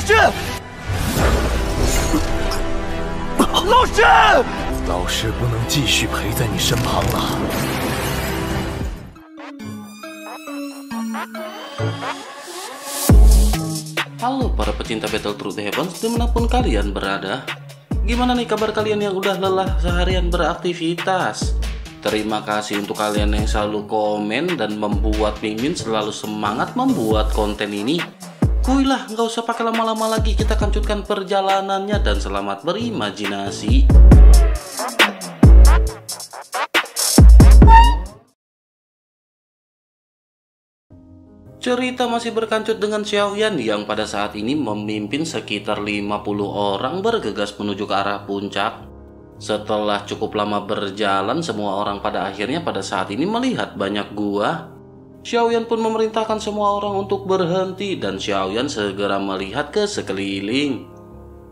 老师，老师不能继续陪在你身旁了。Halo para pecinta Battle Through the Heaven, dimanapun kalian berada. Gimana nih kabar kalian yang udah lelah seharian beraktivitas? Terima kasih untuk kalian yang selalu komen dan membuat Mimin selalu semangat membuat konten ini. Kuilah, nggak usah pakai lama-lama lagi, kita kancutkan perjalanannya dan selamat berimajinasi. Cerita masih berkancut dengan Xiao Yan yang pada saat ini memimpin sekitar 50 orang bergegas menuju ke arah puncak. Setelah cukup lama berjalan, semua orang pada akhirnya pada saat ini melihat banyak gua. Xiao Yan pun memerintahkan semua orang untuk berhenti dan Xiao Yan segera melihat ke sekeliling.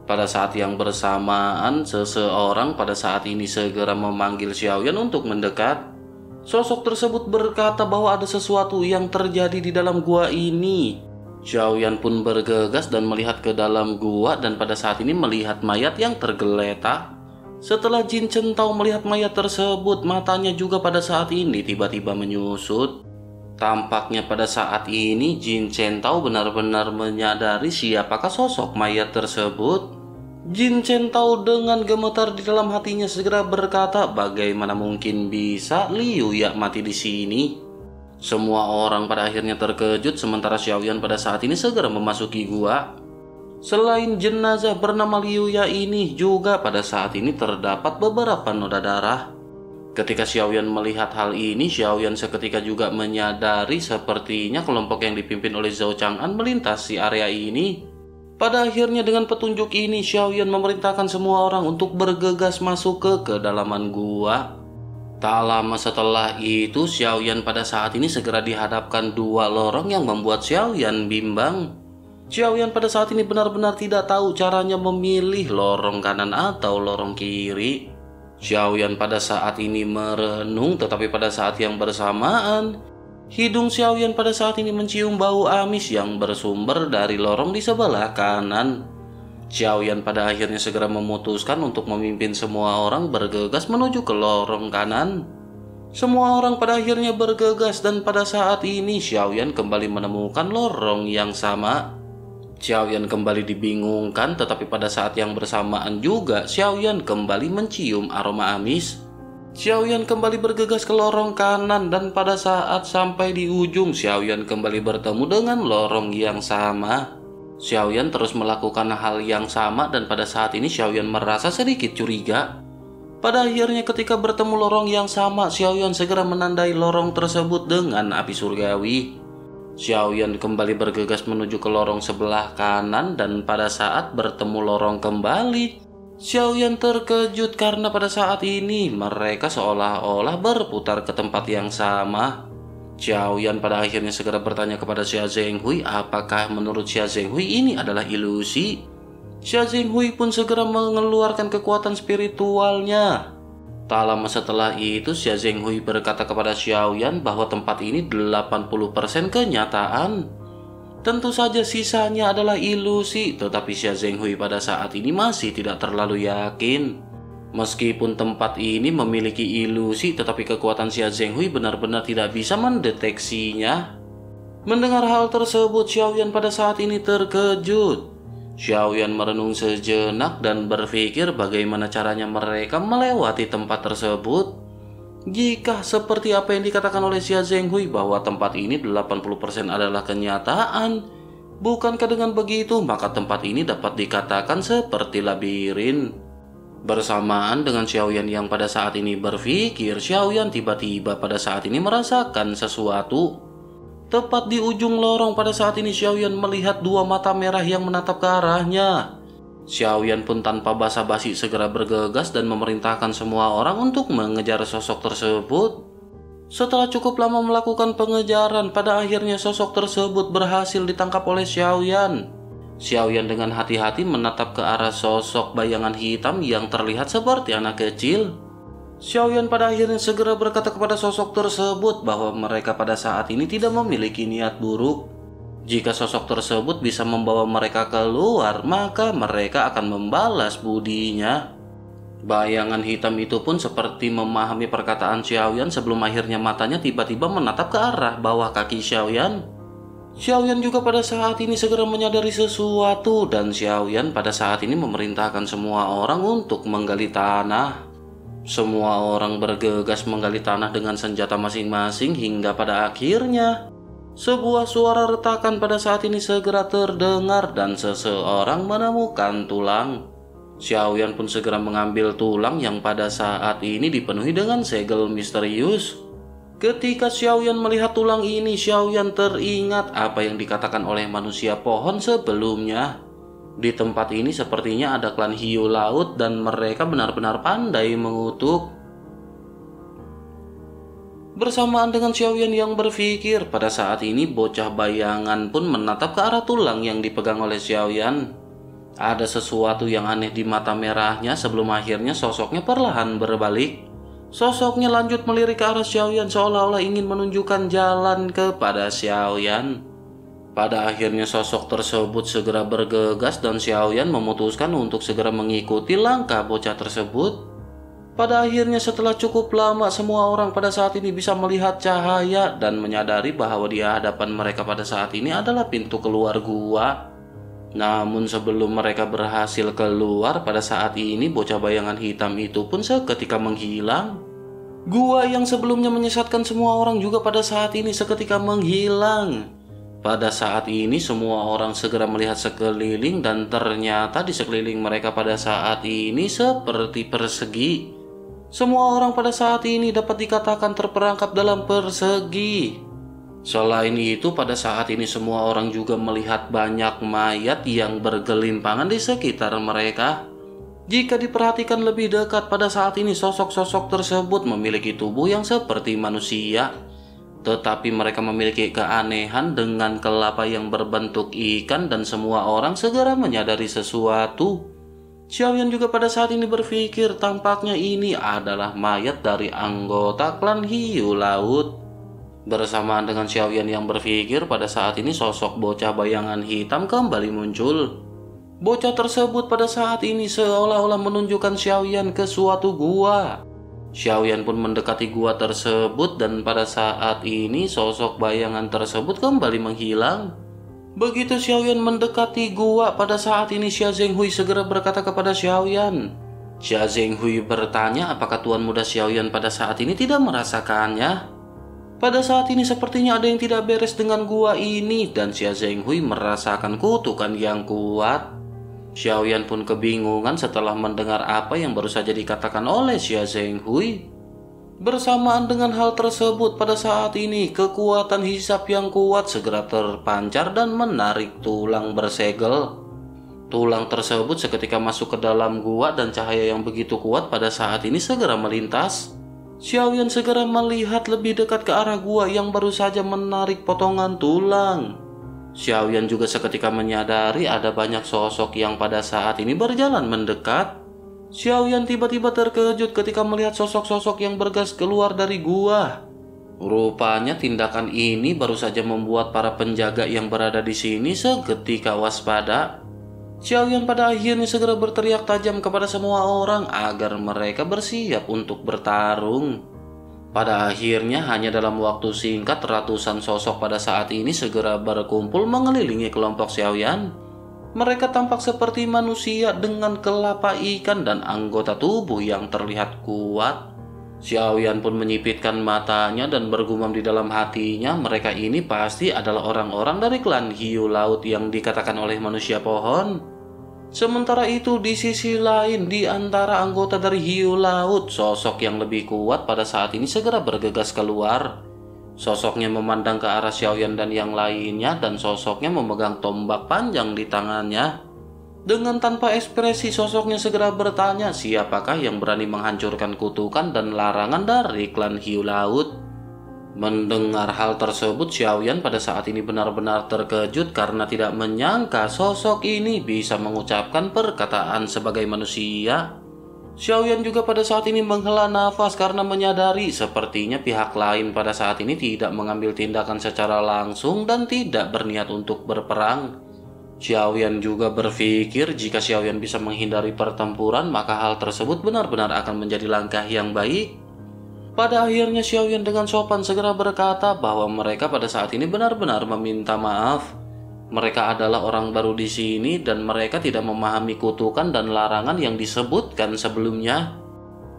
Pada saat yang bersamaan, seseorang pada saat ini segera memanggil Xiao Yan untuk mendekat. Sosok tersebut berkata bahwa ada sesuatu yang terjadi di dalam gua ini. Xiao Yan pun bergegas dan melihat ke dalam gua dan pada saat ini melihat mayat yang tergeletak. Setelah Jin Chentao melihat mayat tersebut, matanya juga pada saat ini tiba-tiba menyusut. Tampaknya pada saat ini Jin Chentao benar-benar menyadari siapakah sosok mayat tersebut. Jin Chentao dengan gemetar di dalam hatinya segera berkata, bagaimana mungkin bisa Liu Ya mati di sini? Semua orang pada akhirnya terkejut, sementara Xiao Yan pada saat ini segera memasuki gua. Selain jenazah bernama Liu Ya ini, juga pada saat ini terdapat beberapa noda darah. Ketika Xiao Yan melihat hal ini, Xiao Yan seketika juga menyadari sepertinya kelompok yang dipimpin oleh Zhou Chang'an melintasi area ini. Pada akhirnya dengan petunjuk ini, Xiao Yan memerintahkan semua orang untuk bergegas masuk ke kedalaman gua. Tak lama setelah itu, Xiao Yan pada saat ini segera dihadapkan dua lorong yang membuat Xiao Yan bimbang. Xiao Yan pada saat ini benar-benar tidak tahu caranya memilih lorong kanan atau lorong kiri. Xiao Yan pada saat ini merenung, tetapi pada saat yang bersamaan, hidung Xiao Yan pada saat ini mencium bau amis yang bersumber dari lorong di sebelah kanan. Xiao Yan pada akhirnya segera memutuskan untuk memimpin semua orang bergegas menuju ke lorong kanan. Semua orang pada akhirnya bergegas dan pada saat ini Xiao Yan kembali menemukan lorong yang sama. Xiao Yan kembali dibingungkan, tetapi pada saat yang bersamaan juga Xiao Yan kembali mencium aroma amis. Xiao Yan kembali bergegas ke lorong kanan dan pada saat sampai di ujung, Xiao Yan kembali bertemu dengan lorong yang sama. Xiao Yan terus melakukan hal yang sama dan pada saat ini Xiao Yan merasa sedikit curiga. Pada akhirnya ketika bertemu lorong yang sama, Xiao Yan segera menandai lorong tersebut dengan api surgawi. Xiao Yan kembali bergegas menuju ke lorong sebelah kanan dan pada saat bertemu lorong kembali, Xiao Yan terkejut karena pada saat ini mereka seolah-olah berputar ke tempat yang sama. Xiao Yan pada akhirnya segera bertanya kepada Xia Zhenhui apakah menurut Xia Zhenhui ini adalah ilusi. Xia Zhenhui pun segera mengeluarkan kekuatan spiritualnya. Tak lama setelah itu Xia Zhenhui berkata kepada Xiao Yan bahwa tempat ini 80% kenyataan. Tentu saja sisanya adalah ilusi, tetapi Xia Zhenhui pada saat ini masih tidak terlalu yakin. Meskipun tempat ini memiliki ilusi, tetapi kekuatan Xia Zhenhui benar-benar tidak bisa mendeteksinya. Mendengar hal tersebut, Xiao Yan pada saat ini terkejut. Xiao Yan merenung sejenak dan berpikir bagaimana caranya mereka melewati tempat tersebut. Jika seperti apa yang dikatakan oleh Xia Zhenhui bahwa tempat ini 80% adalah kenyataan, bukankah dengan begitu maka tempat ini dapat dikatakan seperti labirin? Bersamaan dengan Xiao Yan yang pada saat ini berpikir, Xiao Yan tiba-tiba pada saat ini merasakan sesuatu. Tepat di ujung lorong pada saat ini Xiao Yan melihat dua mata merah yang menatap ke arahnya. Xiao Yan pun tanpa basa-basi segera bergegas dan memerintahkan semua orang untuk mengejar sosok tersebut. Setelah cukup lama melakukan pengejaran, pada akhirnya sosok tersebut berhasil ditangkap oleh Xiao Yan. Xiao Yan dengan hati-hati menatap ke arah sosok bayangan hitam yang terlihat seperti anak kecil. Xiao Yan pada akhirnya segera berkata kepada sosok tersebut bahwa mereka pada saat ini tidak memiliki niat buruk. Jika sosok tersebut bisa membawa mereka keluar, maka mereka akan membalas budinya. Bayangan hitam itu pun seperti memahami perkataan Xiao Yan sebelum akhirnya matanya tiba-tiba menatap ke arah bawah kaki Xiao Yan. Xiao Yan juga pada saat ini segera menyadari sesuatu, dan Xiao Yan pada saat ini memerintahkan semua orang untuk menggali tanah. Semua orang bergegas menggali tanah dengan senjata masing-masing hingga pada akhirnya sebuah suara retakan pada saat ini segera terdengar dan seseorang menemukan tulang. Xiao Yan pun segera mengambil tulang yang pada saat ini dipenuhi dengan segel misterius. Ketika Xiao Yan melihat tulang ini, Xiao Yan teringat apa yang dikatakan oleh manusia pohon sebelumnya. Di tempat ini sepertinya ada klan hiu laut dan mereka benar-benar pandai mengutuk. Bersamaan dengan Xiao Yan yang berpikir, pada saat ini bocah bayangan pun menatap ke arah tulang yang dipegang oleh Xiao Yan. Ada sesuatu yang aneh di mata merahnya sebelum akhirnya sosoknya perlahan berbalik. Sosoknya lanjut melirik ke arah Xiao Yan seolah-olah ingin menunjukkan jalan kepada Xiao Yan. Pada akhirnya sosok tersebut segera bergegas dan Xiao Yan memutuskan untuk segera mengikuti langkah bocah tersebut. Pada akhirnya setelah cukup lama semua orang pada saat ini bisa melihat cahaya dan menyadari bahwa di hadapan mereka pada saat ini adalah pintu keluar gua. Namun sebelum mereka berhasil keluar, pada saat ini bocah bayangan hitam itu pun seketika menghilang. Gua yang sebelumnya menyesatkan semua orang juga pada saat ini seketika menghilang. Pada saat ini semua orang segera melihat sekeliling dan ternyata di sekeliling mereka pada saat ini seperti persegi. Semua orang pada saat ini dapat dikatakan terperangkap dalam persegi. Selain itu, pada saat ini semua orang juga melihat banyak mayat yang bergelimpangan di sekitar mereka. Jika diperhatikan lebih dekat, pada saat ini sosok-sosok tersebut memiliki tubuh yang seperti manusia. Tetapi mereka memiliki keanehan dengan kelapa yang berbentuk ikan dan semua orang segera menyadari sesuatu. Xiao Yan juga pada saat ini berpikir tampaknya ini adalah mayat dari anggota klan hiu laut. Bersamaan dengan Xiao Yan yang berpikir, pada saat ini sosok bocah bayangan hitam kembali muncul. Bocah tersebut pada saat ini seolah-olah menunjukkan Xiao Yan ke suatu gua. Xiao Yan pun mendekati gua tersebut dan pada saat ini sosok bayangan tersebut kembali menghilang. Begitu Xiao Yan mendekati gua, pada saat ini Xia Zhenhui segera berkata kepada Xiao Yan. Xia Zhenhui bertanya apakah tuan muda Xiao Yan pada saat ini tidak merasakannya. Pada saat ini sepertinya ada yang tidak beres dengan gua ini dan Xia Zhenhui merasakan kutukan yang kuat. Xiao Yan pun kebingungan setelah mendengar apa yang baru saja dikatakan oleh Xia Zhenhui. Bersamaan dengan hal tersebut pada saat ini kekuatan hisap yang kuat segera terpancar dan menarik tulang bersegel. Tulang tersebut seketika masuk ke dalam gua dan cahaya yang begitu kuat pada saat ini segera melintas. Xiao Yan segera melihat lebih dekat ke arah gua yang baru saja menarik potongan tulang. Xiao Yan juga seketika menyadari ada banyak sosok yang pada saat ini berjalan mendekat. Xiao Yan tiba-tiba terkejut ketika melihat sosok-sosok yang bergegas keluar dari gua. Rupanya tindakan ini baru saja membuat para penjaga yang berada di sini seketika waspada. Xiao Yan pada akhirnya segera berteriak tajam kepada semua orang agar mereka bersiap untuk bertarung. Pada akhirnya hanya dalam waktu singkat ratusan sosok pada saat ini segera berkumpul mengelilingi kelompok Xiao Yan. Mereka tampak seperti manusia dengan kelapa ikan dan anggota tubuh yang terlihat kuat. Xiao Yan pun menyipitkan matanya dan bergumam di dalam hatinya, mereka ini pasti adalah orang-orang dari klan hiu laut yang dikatakan oleh manusia pohon. Sementara itu di sisi lain, di antara anggota dari hiu laut, sosok yang lebih kuat pada saat ini segera bergegas keluar. Sosoknya memandang ke arah Xiao Yan dan yang lainnya dan sosoknya memegang tombak panjang di tangannya. Dengan tanpa ekspresi, sosoknya segera bertanya siapakah yang berani menghancurkan kutukan dan larangan dari klan hiu laut. Mendengar hal tersebut, Xiao Yan pada saat ini benar-benar terkejut karena tidak menyangka sosok ini bisa mengucapkan perkataan sebagai manusia. Xiao Yan juga pada saat ini menghela nafas karena menyadari sepertinya pihak lain pada saat ini tidak mengambil tindakan secara langsung dan tidak berniat untuk berperang. Xiao Yan juga berpikir jika Xiao Yan bisa menghindari pertempuran, maka hal tersebut benar-benar akan menjadi langkah yang baik. Pada akhirnya Xiao Yan dengan sopan segera berkata bahwa mereka pada saat ini benar-benar meminta maaf. Mereka adalah orang baru di sini dan mereka tidak memahami kutukan dan larangan yang disebutkan sebelumnya.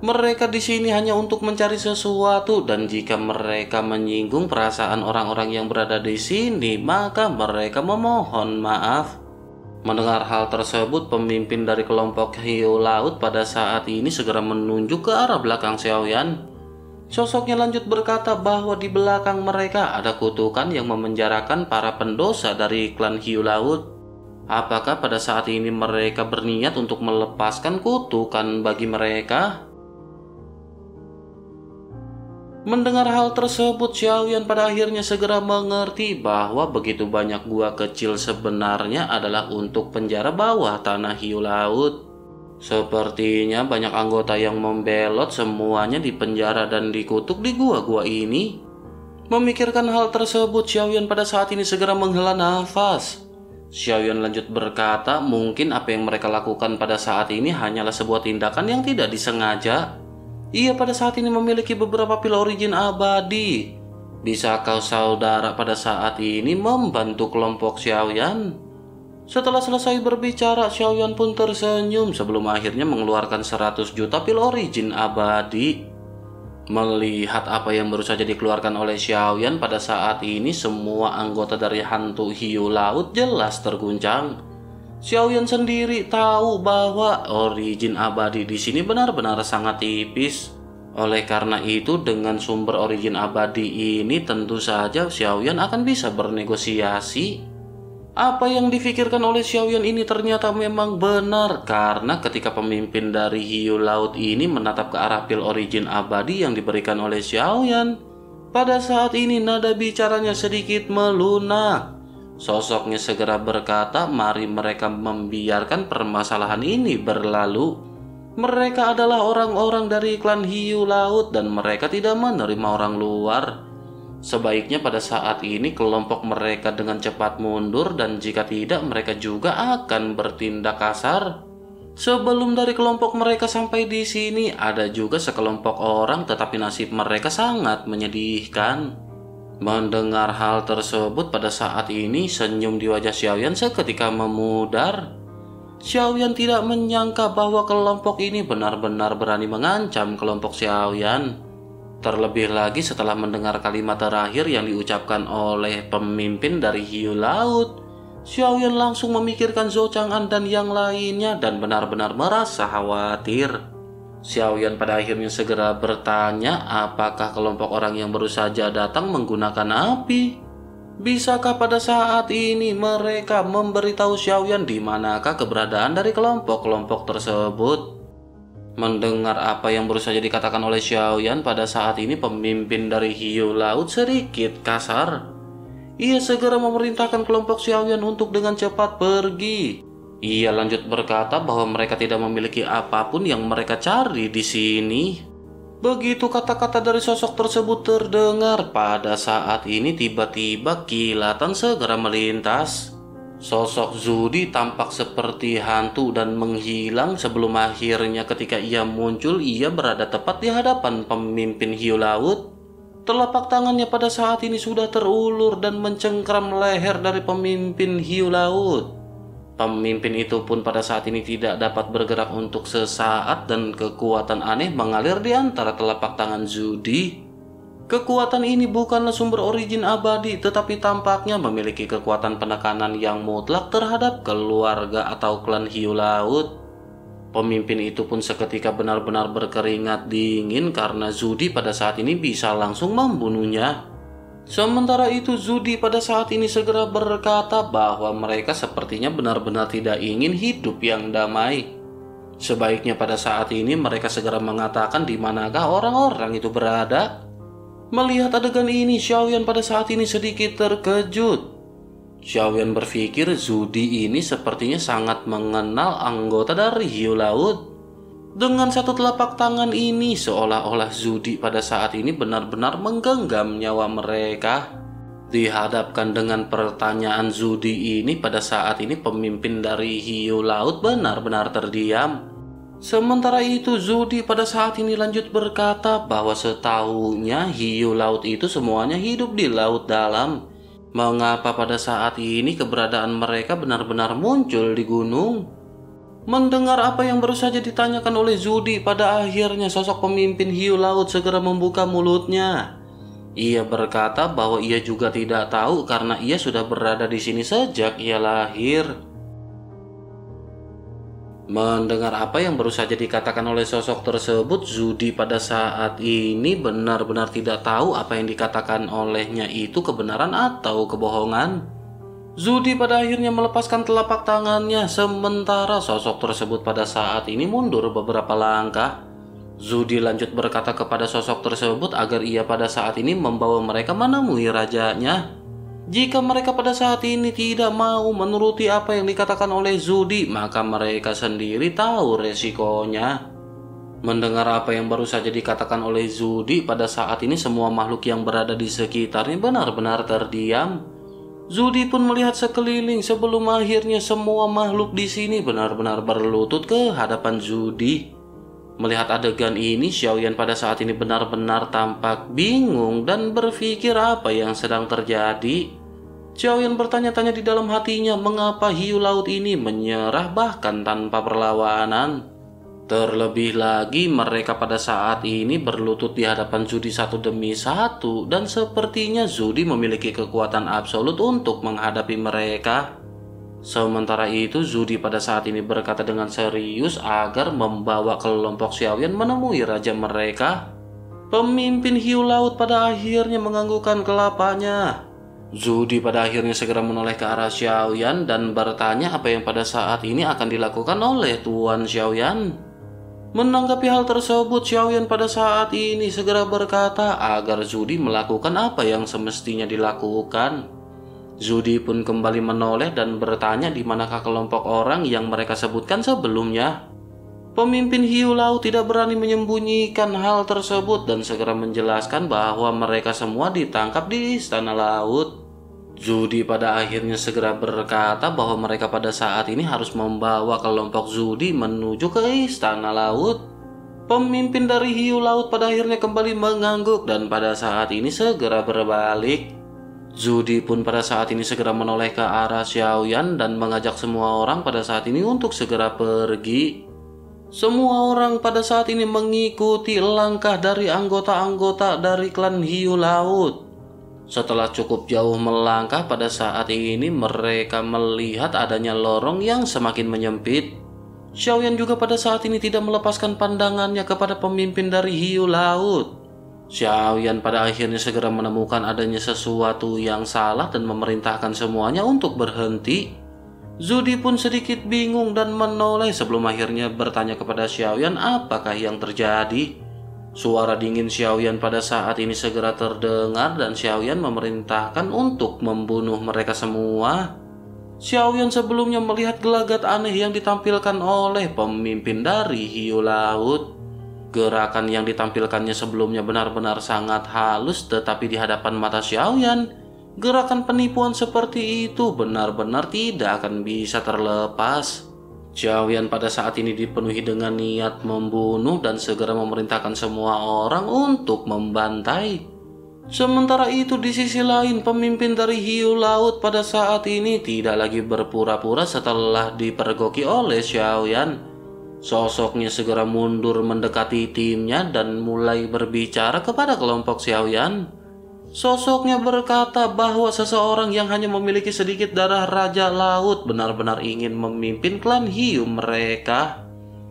Mereka di sini hanya untuk mencari sesuatu dan jika mereka menyinggung perasaan orang-orang yang berada di sini, maka mereka memohon maaf. Mendengar hal tersebut, pemimpin dari kelompok hiu laut pada saat ini segera menunjuk ke arah belakang Xiao Yan. Sosoknya lanjut berkata bahwa di belakang mereka ada kutukan yang memenjarakan para pendosa dari klan hiu laut. Apakah pada saat ini mereka berniat untuk melepaskan kutukan bagi mereka? Mendengar hal tersebut, Xiao Yan pada akhirnya segera mengerti bahwa begitu banyak gua kecil sebenarnya adalah untuk penjara bawah tanah hiu laut. Sepertinya banyak anggota yang membelot semuanya dipenjara dan dikutuk di gua-gua ini. Memikirkan hal tersebut, Xiao Yan pada saat ini segera menghela nafas. Xiao Yan lanjut berkata, mungkin apa yang mereka lakukan pada saat ini hanyalah sebuah tindakan yang tidak disengaja. Ia pada saat ini memiliki beberapa pil origin abadi. Bisakah saudara pada saat ini membantu kelompok Xiao Yan? Setelah selesai berbicara, Xiao Yan pun tersenyum sebelum akhirnya mengeluarkan 100 juta pil origin abadi. Melihat apa yang baru saja dikeluarkan oleh Xiao Yan pada saat ini, semua anggota dari hantu hiu laut jelas terguncang. Xiao Yan sendiri tahu bahwa origin abadi di sini benar-benar sangat tipis. Oleh karena itu, dengan sumber origin abadi ini tentu saja Xiao Yan akan bisa bernegosiasi. Apa yang difikirkan oleh Xiao Yan ini ternyata memang benar, karena ketika pemimpin dari hiu laut ini menatap ke arah pil origin abadi yang diberikan oleh Xiao Yan, pada saat ini nada bicaranya sedikit melunak. Sosoknya segera berkata, mari mereka membiarkan permasalahan ini berlalu. Mereka adalah orang-orang dari klan hiu laut dan mereka tidak menerima orang luar. Sebaiknya pada saat ini kelompok mereka dengan cepat mundur dan jika tidak mereka juga akan bertindak kasar. Sebelum dari kelompok mereka sampai di sini, ada juga sekelompok orang tetapi nasib mereka sangat menyedihkan. Mendengar hal tersebut pada saat ini senyum di wajah Xiao Yan seketika memudar. Xiao Yan tidak menyangka bahwa kelompok ini benar-benar berani mengancam kelompok Xiao Yan. Terlebih lagi setelah mendengar kalimat terakhir yang diucapkan oleh pemimpin dari hiu laut, Xiao Yan langsung memikirkan Zhou Chang'an dan yang lainnya dan benar-benar merasa khawatir. Xiao Yan pada akhirnya segera bertanya apakah kelompok orang yang baru saja datang menggunakan api. Bisakah pada saat ini mereka memberitahu Xiao Yan di manakah keberadaan dari kelompok-kelompok tersebut? Mendengar apa yang baru saja dikatakan oleh Xiao Yan, pada saat ini pemimpin dari hiu laut sedikit kasar. Ia segera memerintahkan kelompok Xiao Yan untuk dengan cepat pergi. Ia lanjut berkata bahwa mereka tidak memiliki apapun yang mereka cari di sini. Begitu kata-kata dari sosok tersebut terdengar, pada saat ini tiba-tiba kilatan segera melintas. Sosok Zudi tampak seperti hantu dan menghilang sebelum akhirnya ketika ia muncul, ia berada tepat di hadapan pemimpin hiu laut. Telapak tangannya pada saat ini sudah terulur dan mencengkram leher dari pemimpin hiu laut. Pemimpin itu pun pada saat ini tidak dapat bergerak untuk sesaat dan kekuatan aneh mengalir di antara telapak tangan Zudi. Kekuatan ini bukanlah sumber origin abadi, tetapi tampaknya memiliki kekuatan penekanan yang mutlak terhadap keluarga atau klan hiu laut. Pemimpin itu pun seketika benar-benar berkeringat dingin karena Zudi pada saat ini bisa langsung membunuhnya. Sementara itu Zudi pada saat ini segera berkata bahwa mereka sepertinya benar-benar tidak ingin hidup yang damai. Sebaiknya pada saat ini mereka segera mengatakan di manakah orang-orang itu berada. Melihat adegan ini, Xiao Yan pada saat ini sedikit terkejut. Xiao Yan berpikir Zudi ini sepertinya sangat mengenal anggota dari hiu laut. Dengan satu telapak tangan ini, seolah-olah Zudi pada saat ini benar-benar menggenggam nyawa mereka. Dihadapkan dengan pertanyaan Zudi ini, pada saat ini pemimpin dari hiu laut benar-benar terdiam. Sementara itu Zudi pada saat ini lanjut berkata bahwa setahunya hiu laut itu semuanya hidup di laut dalam. Mengapa pada saat ini keberadaan mereka benar-benar muncul di gunung? Mendengar apa yang baru saja ditanyakan oleh Zudi, pada akhirnya sosok pemimpin hiu laut segera membuka mulutnya. Ia berkata bahwa ia juga tidak tahu karena ia sudah berada di sini sejak ia lahir. Mendengar apa yang baru saja dikatakan oleh sosok tersebut, Zudi pada saat ini benar-benar tidak tahu apa yang dikatakan olehnya itu kebenaran atau kebohongan. Zudi pada akhirnya melepaskan telapak tangannya, sementara sosok tersebut pada saat ini mundur beberapa langkah. Zudi lanjut berkata kepada sosok tersebut agar ia pada saat ini membawa mereka menemui rajanya. Jika mereka pada saat ini tidak mau menuruti apa yang dikatakan oleh Zudi, maka mereka sendiri tahu resikonya. Mendengar apa yang baru saja dikatakan oleh Zudi, pada saat ini semua makhluk yang berada di sekitarnya benar-benar terdiam. Zudi pun melihat sekeliling sebelum akhirnya semua makhluk di sini benar-benar berlutut ke hadapan Zudi. Melihat adegan ini, Xiao Yan pada saat ini benar-benar tampak bingung dan berpikir apa yang sedang terjadi. Xiao Yan bertanya-tanya di dalam hatinya mengapa hiu laut ini menyerah bahkan tanpa perlawanan. Terlebih lagi mereka pada saat ini berlutut di hadapan Zudi satu demi satu, dan sepertinya Zudi memiliki kekuatan absolut untuk menghadapi mereka. Sementara itu Zudi pada saat ini berkata dengan serius agar membawa kelompok Xiao Yan menemui raja mereka. Pemimpin hiu laut pada akhirnya menganggukkan kelapanya. Zudi pada akhirnya segera menoleh ke arah Xiao Yan dan bertanya apa yang pada saat ini akan dilakukan oleh Tuan Xiao Yan. Menanggapi hal tersebut, Xiao Yan pada saat ini segera berkata agar Zudi melakukan apa yang semestinya dilakukan. Zudi pun kembali menoleh dan bertanya di manakah kelompok orang yang mereka sebutkan sebelumnya. Pemimpin hiu laut tidak berani menyembunyikan hal tersebut dan segera menjelaskan bahwa mereka semua ditangkap di istana laut. Zudi pada akhirnya segera berkata bahwa mereka pada saat ini harus membawa kelompok Zudi menuju ke istana laut. Pemimpin dari hiu laut pada akhirnya kembali mengangguk dan pada saat ini segera berbalik. Zudi pun pada saat ini segera menoleh ke arah Xiao Yan dan mengajak semua orang pada saat ini untuk segera pergi. Semua orang pada saat ini mengikuti langkah dari anggota-anggota dari klan hiu laut. Setelah cukup jauh melangkah, pada saat ini mereka melihat adanya lorong yang semakin menyempit. Xiao Yan juga pada saat ini tidak melepaskan pandangannya kepada pemimpin dari hiu laut. Xiao Yan pada akhirnya segera menemukan adanya sesuatu yang salah dan memerintahkan semuanya untuk berhenti. Zudi pun sedikit bingung dan menoleh sebelum akhirnya bertanya kepada Xiao Yan apakah yang terjadi. Suara dingin Xiao Yan pada saat ini segera terdengar dan Xiao Yan memerintahkan untuk membunuh mereka semua. Xiao Yan sebelumnya melihat gelagat aneh yang ditampilkan oleh pemimpin dari hiu laut. Gerakan yang ditampilkannya sebelumnya benar-benar sangat halus, tetapi di hadapan mata Xiao Yan, gerakan penipuan seperti itu benar-benar tidak akan bisa terlepas. Xiao Yan pada saat ini dipenuhi dengan niat membunuh dan segera memerintahkan semua orang untuk membantai. Sementara itu di sisi lain, pemimpin dari hiu laut pada saat ini tidak lagi berpura-pura setelah dipergoki oleh Xiao Yan. Sosoknya segera mundur mendekati timnya dan mulai berbicara kepada kelompok Xiao Yan. Sosoknya berkata bahwa seseorang yang hanya memiliki sedikit darah Raja Laut benar-benar ingin memimpin klan hiu mereka.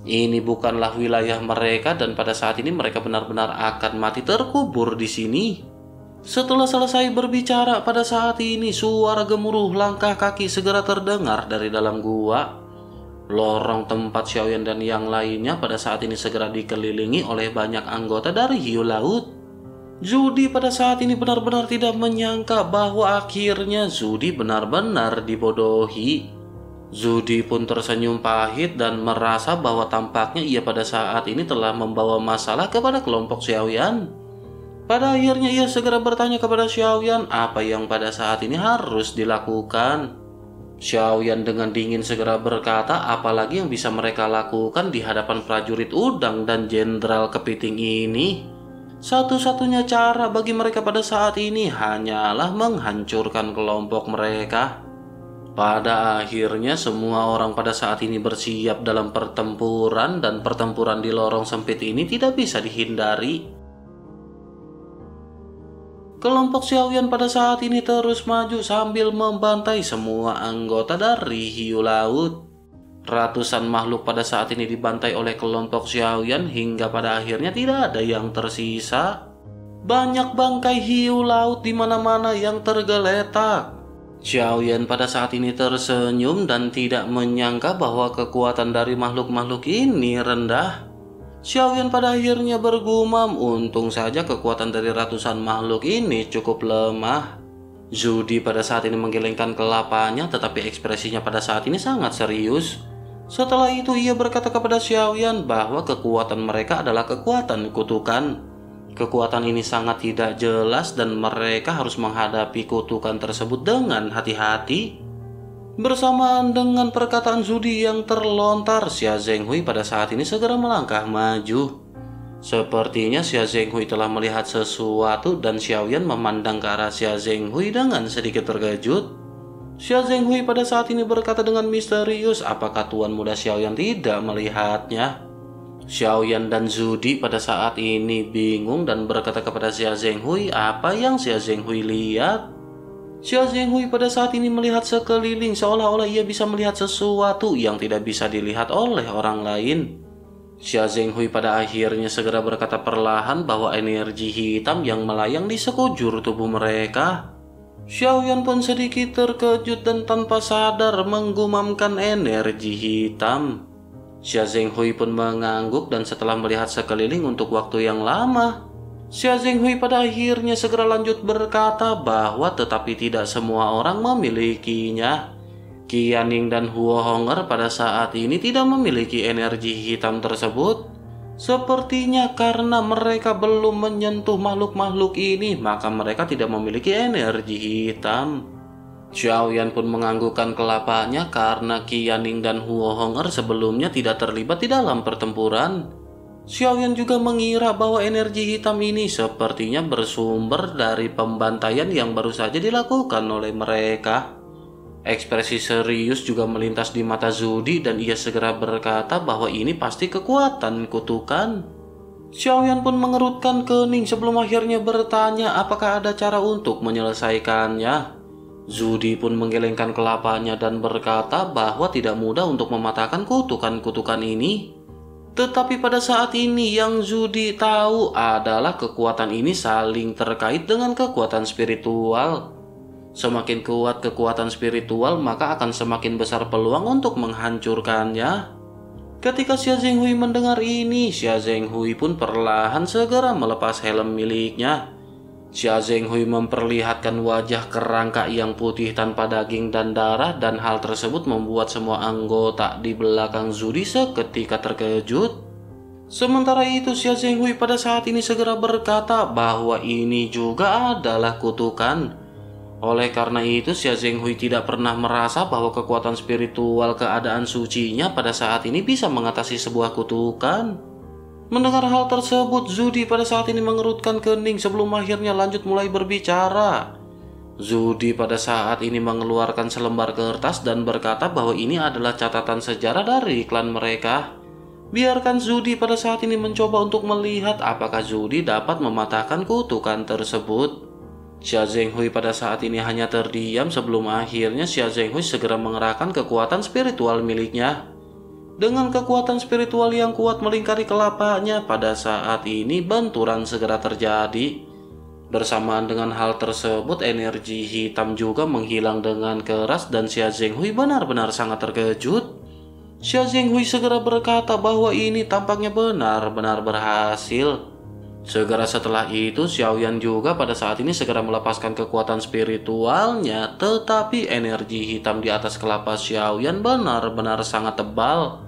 Ini bukanlah wilayah mereka dan pada saat ini mereka benar-benar akan mati terkubur di sini. Setelah selesai berbicara, pada saat ini suara gemuruh langkah kaki segera terdengar dari dalam gua. Lorong tempat Xiao Yan dan yang lainnya pada saat ini segera dikelilingi oleh banyak anggota dari hiu laut. Zudi pada saat ini benar-benar tidak menyangka bahwa akhirnya Zudi benar-benar dibodohi. Zudi pun tersenyum pahit dan merasa bahwa tampaknya ia pada saat ini telah membawa masalah kepada kelompok Xiao Yan. Pada akhirnya ia segera bertanya kepada Xiao Yan apa yang pada saat ini harus dilakukan. Xiao Yan dengan dingin segera berkata apalagi yang bisa mereka lakukan di hadapan prajurit udang dan jenderal kepiting ini. Satu-satunya cara bagi mereka pada saat ini hanyalah menghancurkan kelompok mereka. Pada akhirnya semua orang pada saat ini bersiap dalam pertempuran dan pertempuran di lorong sempit ini tidak bisa dihindari. Kelompok Xiao Yan pada saat ini terus maju sambil membantai semua anggota dari hiu laut. Ratusan makhluk pada saat ini dibantai oleh kelompok Xiao Yan hingga pada akhirnya tidak ada yang tersisa. Banyak bangkai hiu laut di mana-mana yang tergeletak. Xiao Yan pada saat ini tersenyum dan tidak menyangka bahwa kekuatan dari makhluk-makhluk ini rendah. Xiao Yan pada akhirnya bergumam, untung saja kekuatan dari ratusan makhluk ini cukup lemah. Zudi pada saat ini menggelengkan kelapanya tetapi ekspresinya pada saat ini sangat serius. Setelah itu ia berkata kepada Xiao Yan bahwa kekuatan mereka adalah kekuatan kutukan. Kekuatan ini sangat tidak jelas dan mereka harus menghadapi kutukan tersebut dengan hati-hati. Bersamaan dengan perkataan Zudi yang terlontar, Xia Zhenhui pada saat ini segera melangkah maju. Sepertinya Xia Zhenhui telah melihat sesuatu dan Xiao Yan memandang ke arah Xia Zhenhui dengan sedikit terkejut. Xia Zhenhui pada saat ini berkata dengan misterius, apakah tuan muda Xiao Yan tidak melihatnya? Xiao Yan dan Zudi pada saat ini bingung dan berkata kepada Xia Zhenhui apa yang Xia Zhenhui lihat. Xia Zhenhui pada saat ini melihat sekeliling seolah-olah ia bisa melihat sesuatu yang tidak bisa dilihat oleh orang lain. Xia Zhenhui pada akhirnya segera berkata perlahan bahwa energi hitam yang melayang di sekujur tubuh mereka. Xiao Yan pun sedikit terkejut dan tanpa sadar menggumamkan energi hitam. Xia Zhenhui pun mengangguk dan setelah melihat sekeliling untuk waktu yang lama, Xia Zhenhui pada akhirnya segera lanjut berkata bahwa tetapi tidak semua orang memilikinya. Qianning dan Huo Honger pada saat ini tidak memiliki energi hitam tersebut. Sepertinya karena mereka belum menyentuh makhluk-makhluk ini, maka mereka tidak memiliki energi hitam. Xiao Yan pun menganggukkan kelapanya karena Qianning dan Huo Honger sebelumnya tidak terlibat di dalam pertempuran. Xiao Yan juga mengira bahwa energi hitam ini sepertinya bersumber dari pembantaian yang baru saja dilakukan oleh mereka. Ekspresi serius juga melintas di mata Zudi dan ia segera berkata bahwa ini pasti kekuatan kutukan. Xiao Yan pun mengerutkan kening sebelum akhirnya bertanya apakah ada cara untuk menyelesaikannya. Zudi pun menggelengkan kelapanya dan berkata bahwa tidak mudah untuk mematahkan kutukan-kutukan ini. Tetapi pada saat ini yang Zudi tahu adalah kekuatan ini saling terkait dengan kekuatan spiritual. Semakin kuat kekuatan spiritual maka akan semakin besar peluang untuk menghancurkannya. Ketika Xia Zhenhui mendengar ini, Xia Zhenhui pun perlahan segera melepas helm miliknya. Xia Zhenhui memperlihatkan wajah kerangka yang putih tanpa daging dan darah dan hal tersebut membuat semua anggota di belakang Zudi seketika terkejut. Sementara itu Xia Zhenhui pada saat ini segera berkata bahwa ini juga adalah kutukan. Oleh karena itu Xia Zhenhui tidak pernah merasa bahwa kekuatan spiritual keadaan sucinya pada saat ini bisa mengatasi sebuah kutukan. Mendengar hal tersebut, Zudi pada saat ini mengerutkan kening sebelum akhirnya lanjut mulai berbicara. Zudi pada saat ini mengeluarkan selembar kertas dan berkata bahwa ini adalah catatan sejarah dari klan mereka. Biarkan Zudi pada saat ini mencoba untuk melihat apakah Zudi dapat mematahkan kutukan tersebut. Xia Zhenhui pada saat ini hanya terdiam sebelum akhirnya Xia Zhenhui segera mengerahkan kekuatan spiritual miliknya. Dengan kekuatan spiritual yang kuat melingkari kelapanya, pada saat ini benturan segera terjadi. Bersamaan dengan hal tersebut, energi hitam juga menghilang dengan keras dan Xia Zhenhui benar-benar sangat terkejut. Xia Zhenhui segera berkata bahwa ini tampaknya benar-benar berhasil. Segera setelah itu, Xiao Yan juga pada saat ini segera melepaskan kekuatan spiritualnya, tetapi energi hitam di atas kelapa Xiao Yan benar-benar sangat tebal.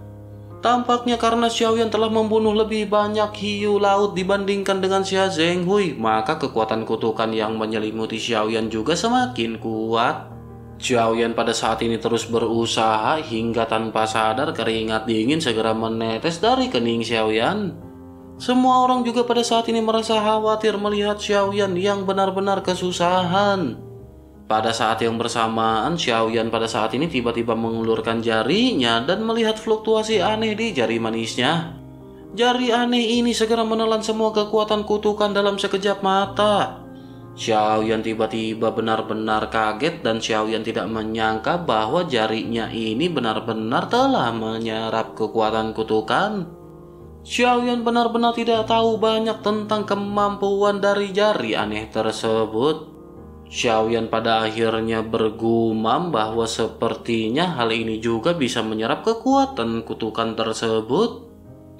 Tampaknya karena Xiao Yan telah membunuh lebih banyak hiu laut dibandingkan dengan Xia Zhenhui, maka kekuatan kutukan yang menyelimuti Xiao Yan juga semakin kuat. Xiao Yan pada saat ini terus berusaha hingga tanpa sadar keringat dingin segera menetes dari kening Xiao Yan. Semua orang juga pada saat ini merasa khawatir melihat Xiao Yan yang benar-benar kesusahan. Pada saat yang bersamaan, Xiao Yan pada saat ini tiba-tiba mengulurkan jarinya dan melihat fluktuasi aneh di jari manisnya. Jari aneh ini segera menelan semua kekuatan kutukan dalam sekejap mata. Xiao Yan tiba-tiba benar-benar kaget dan Xiao Yan tidak menyangka bahwa jarinya ini benar-benar telah menyerap kekuatan kutukan. Xiao Yan benar-benar tidak tahu banyak tentang kemampuan dari jari aneh tersebut. Xiao Yan pada akhirnya bergumam bahwa sepertinya hal ini juga bisa menyerap kekuatan kutukan tersebut.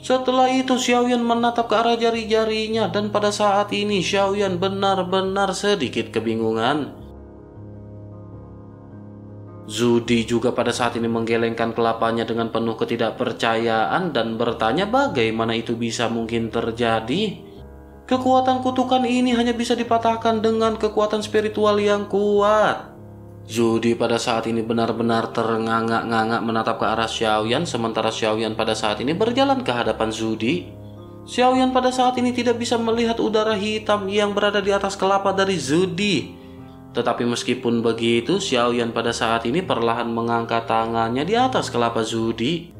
Setelah itu Xiao Yan menatap ke arah jari-jarinya dan pada saat ini Xiao Yan benar-benar sedikit kebingungan. Zudi juga pada saat ini menggelengkan kelapanya dengan penuh ketidakpercayaan dan bertanya bagaimana itu bisa mungkin terjadi. Kekuatan kutukan ini hanya bisa dipatahkan dengan kekuatan spiritual yang kuat. Zudi pada saat ini benar-benar ternganga-nganga menatap ke arah Xiao Yan, sementara Xiao Yan pada saat ini berjalan ke hadapan Zudi. Xiao Yan pada saat ini tidak bisa melihat udara hitam yang berada di atas kelapa dari Zudi. Tetapi meskipun begitu, Xiao Yan pada saat ini perlahan mengangkat tangannya di atas kelapa Zudi.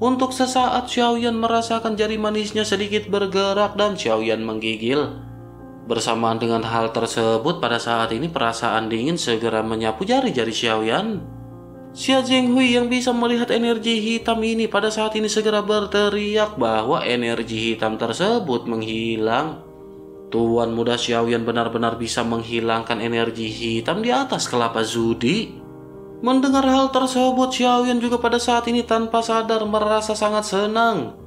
Untuk sesaat Xiao Yan merasakan jari manisnya sedikit bergerak dan Xiao Yan menggigil. Bersamaan dengan hal tersebut, pada saat ini perasaan dingin segera menyapu jari-jari Xiao Yan. Xia Zhenhui yang bisa melihat energi hitam ini pada saat ini segera berteriak bahwa energi hitam tersebut menghilang. Tuan muda Xiao Yan benar-benar bisa menghilangkan energi hitam di atas kelapa Zudi. Mendengar hal tersebut, Xiao Yan juga pada saat ini tanpa sadar merasa sangat senang.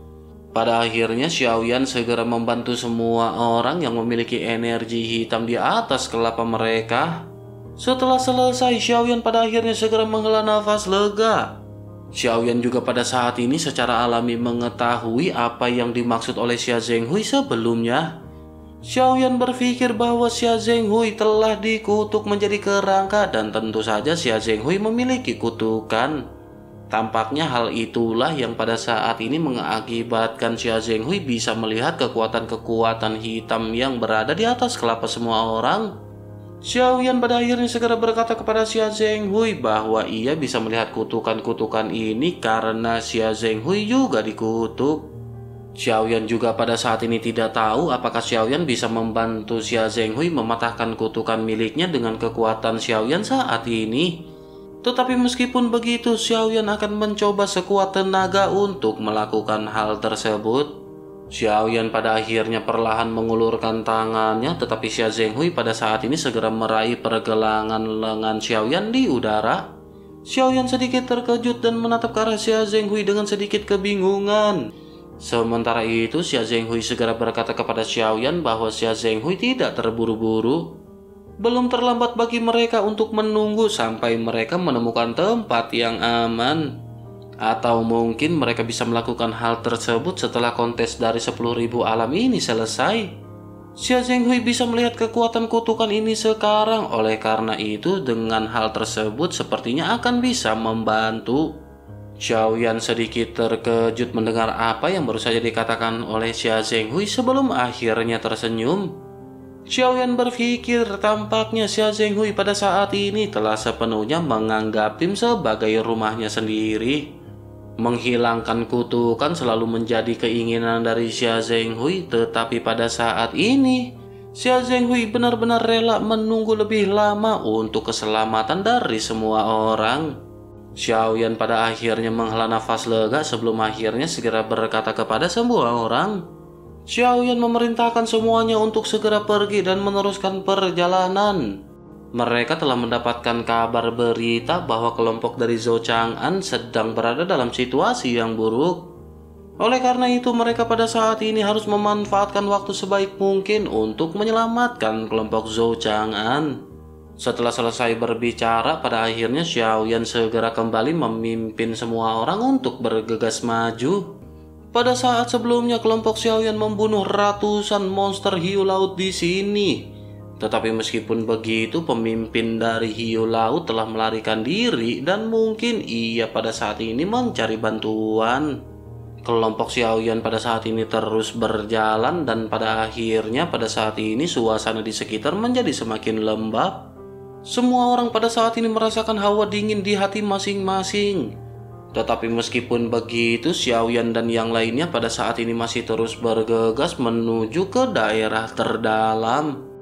Pada akhirnya Xiao Yan segera membantu semua orang yang memiliki energi hitam di atas kelapa mereka. Setelah selesai, Xiao Yan pada akhirnya segera menghela nafas lega. Xiao Yan juga pada saat ini secara alami mengetahui apa yang dimaksud oleh Xia Zhenhui sebelumnya. Xiao Yan berpikir bahwa Xia Zhenhui telah dikutuk menjadi kerangka dan tentu saja Xia Zhenhui memiliki kutukan. Tampaknya hal itulah yang pada saat ini mengakibatkan Xia Zhenhui bisa melihat kekuatan-kekuatan hitam yang berada di atas kelapa semua orang. Xiao Yan pada akhirnya segera berkata kepada Xia Zhenhui bahwa ia bisa melihat kutukan-kutukan ini karena Xia Zhenhui juga dikutuk. Xiao Yan juga pada saat ini tidak tahu apakah Xiao Yan bisa membantu Xia Zhenhui mematahkan kutukan miliknya dengan kekuatan Xiao Yan saat ini. Tetapi meskipun begitu, Xiao Yan akan mencoba sekuat tenaga untuk melakukan hal tersebut. Xiao Yan pada akhirnya perlahan mengulurkan tangannya, tetapi Xia Zhenhui pada saat ini segera meraih pergelangan lengan Xiao Yan di udara. Xiao Yan sedikit terkejut dan menatap ke arah Xia Zhenhui dengan sedikit kebingungan. Sementara itu, Xia Zhenhui segera berkata kepada Xiao Yan bahwa Xia Zhenhui tidak terburu-buru. Belum terlambat bagi mereka untuk menunggu sampai mereka menemukan tempat yang aman. Atau mungkin mereka bisa melakukan hal tersebut setelah kontes dari 10.000 alam ini selesai. Xia Zhenhui bisa melihat kekuatan kutukan ini sekarang, oleh karena itu dengan hal tersebut sepertinya akan bisa membantu. Xiao Yan sedikit terkejut mendengar apa yang baru saja dikatakan oleh Xia Zhenhui sebelum akhirnya tersenyum. Xiao Yan berpikir tampaknya Xia Zhenhui pada saat ini telah sepenuhnya menganggap tim sebagai rumahnya sendiri. Menghilangkan kutukan selalu menjadi keinginan dari Xia Zhenhui, tetapi pada saat ini Xia Zhenhui benar-benar rela menunggu lebih lama untuk keselamatan dari semua orang. Xiao Yan pada akhirnya menghela nafas lega sebelum akhirnya segera berkata kepada semua orang. Xiao Yan memerintahkan semuanya untuk segera pergi dan meneruskan perjalanan. Mereka telah mendapatkan kabar berita bahwa kelompok dari Zhou Chang'an sedang berada dalam situasi yang buruk. Oleh karena itu, mereka pada saat ini harus memanfaatkan waktu sebaik mungkin untuk menyelamatkan kelompok Zhou Chang'an. Setelah selesai berbicara, pada akhirnya Xiao Yan segera kembali memimpin semua orang untuk bergegas maju. Pada saat sebelumnya, kelompok Xiao Yan membunuh ratusan monster hiu laut di sini. Tetapi meskipun begitu, pemimpin dari hiu laut telah melarikan diri dan mungkin ia pada saat ini mencari bantuan. Kelompok Xiao Yan pada saat ini terus berjalan dan pada akhirnya pada saat ini suasana di sekitar menjadi semakin lembab. Semua orang pada saat ini merasakan hawa dingin di hati masing-masing. Tetapi meskipun begitu, Xiao Yan dan yang lainnya pada saat ini masih terus bergegas menuju ke daerah terdalam.